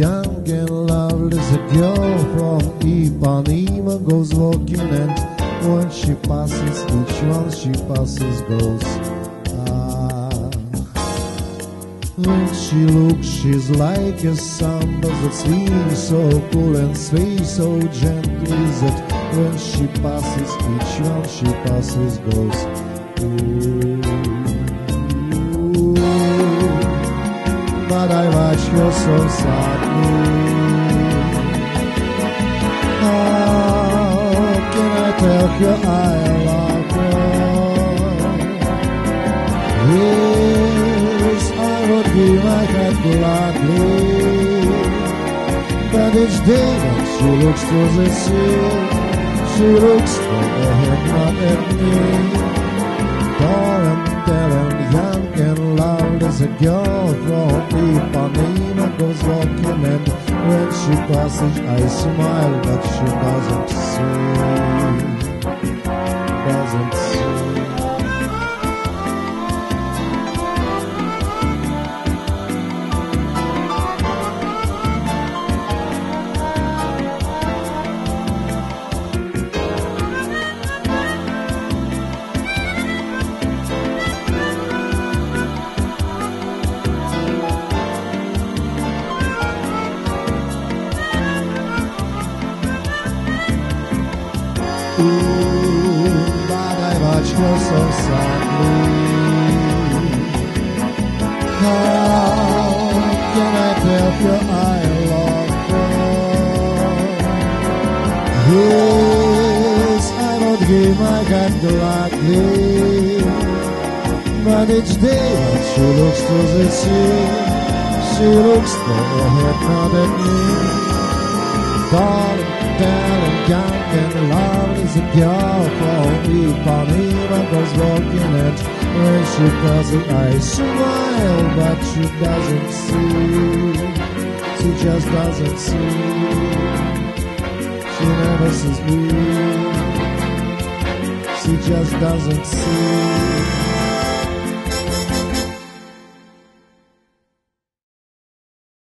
young and lovely is a girl from Ipanema, goes walking, and when she passes, each one she passes goes, ah. When she looks, she's like a samba that swings so cool and sways so gently that when she passes, each one she passes goes, ooh. But I watch her so sadly. How can I tell her I love her? Yes, I would give my heart gladly, but each day when she looks to the sea, she looks straight ahead, not at me. Tall and talent, young and loud as a girl from Ipanema goes walking, and when she passes I smile, but she doesn't see, doesn't ooh, but I watch her so sadly. How can I tell you I love her? Yes, I would give my heart gladly, but each day when she looks to the sea, she looks straight ahead, not at me. Darling, darling, young and love is a girl from Ipanema goes walking, and when she passes I smile, but she doesn't see, she just doesn't see, she never sees me, she just doesn't see.